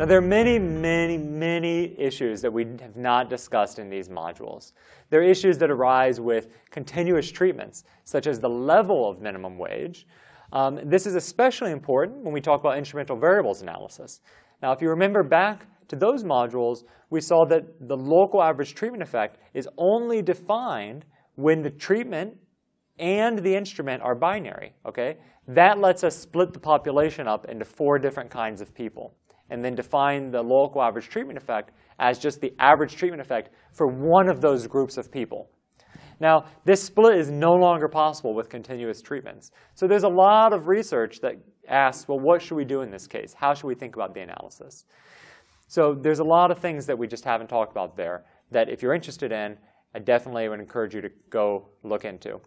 Now, there are many, many, many issues that we have not discussed in these modules. There are issues that arise with continuous treatments, such as the level of minimum wage. This is especially important when we talk about instrumental variables analysis. Now, if you remember back to those modules, we saw that the local average treatment effect is only defined when the treatment and the instrument are binary. Okay? That lets us split the population up into 4 different kinds of people, and then define the local average treatment effect as just the average treatment effect for one of those groups of people. Now, this split is no longer possible with continuous treatments. So there's a lot of research that asks, well, what should we do in this case? How should we think about the analysis? So there's a lot of things that we just haven't talked about there that if you're interested in, I definitely would encourage you to go look into.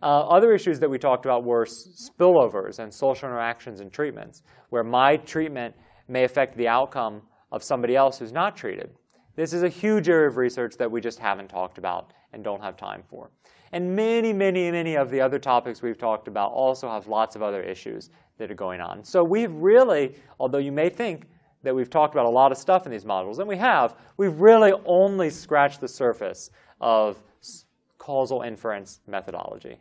Other issues that we talked about were spillovers and social interactions and treatments, where my treatment may affect the outcome of somebody else who's not treated. This is a huge area of research that we just haven't talked about and don't have time for. And many, many, many of the other topics we've talked about also have lots of other issues that are going on. So we've really, although you may think that we've talked about a lot of stuff in these modules, and we have, we've really only scratched the surface of causal inference methodology.